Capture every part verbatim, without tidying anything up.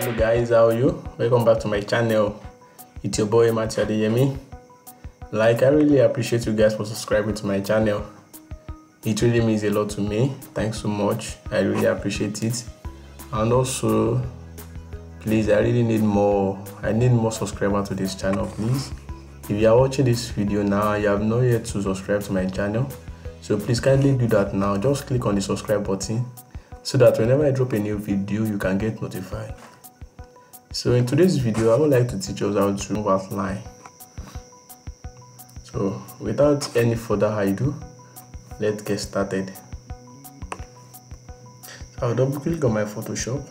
Hello guys, how are you? Welcome back to my channel. It's your boy Mati Adeyemi. Like, I really appreciate you guys for subscribing to my channel. It really means a lot to me. Thanks so much. I really appreciate it. And also, please, I really need more. I need more subscribers to this channel, please. If you are watching this video now, you have not yet to subscribe to my channel, so please kindly do that now. Just click on the subscribe button so that whenever I drop a new video, you can get notified. So in today's video, I would like to teach us how to move outline. So without any further ado, let's get started. So I'll double click on my Photoshop.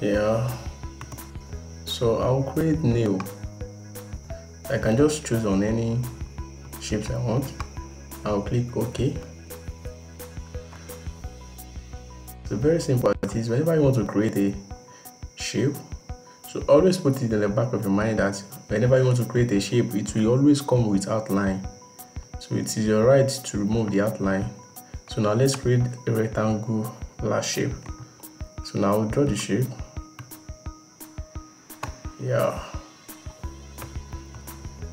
Yeah, so I'll create new. I can just choose on any shapes I want. I'll click OK. So very simple it is. Whenever you want to create a shape, so always put it in the back of your mind that whenever you want to create a shape, it will always come with outline. So it is your right to remove the outline. So now let's create a rectangular shape. So now I'll draw the shape. Yeah.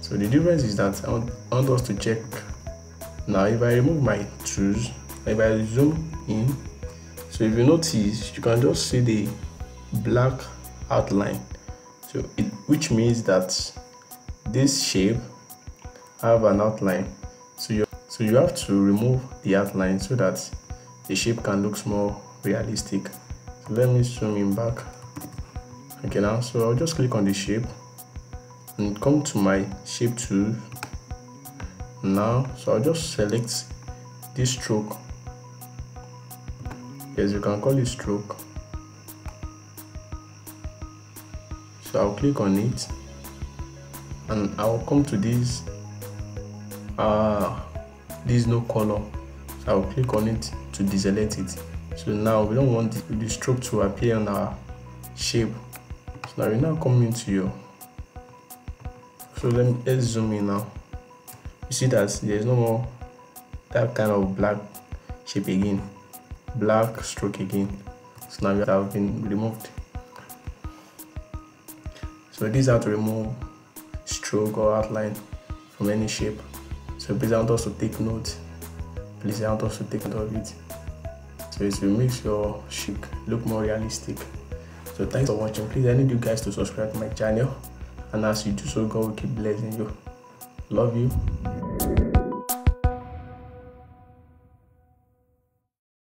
So the difference is that I want, I want us to check. Now if I remove my tools, if I zoom in, so if you notice, you can just see the black outline. So it, which means that this shape have an outline. So you so you have to remove the outline so that the shape can look more realistic. So let me zoom in back. Okay, now so I'll just click on the shape and come to my shape tool now. So I'll just select this stroke. Yes, you can call it stroke. So I'll click on it and I'll come to this uh this no color. So I'll click on it to deselect it. So now we don't want the stroke to appear on our shape. So now we now come into your. So let me, let's zoom in now. You see that there's no more that kind of black shape again, black stroke again. So now we have been removed. So these are to remove stroke or outline from any shape. So please, I want us to take note. Please, I want us to take note of it. So it will make your shape look more realistic. So thanks for watching. Please, I need you guys to subscribe to my channel. And as you do so, God will keep blessing you. Love you.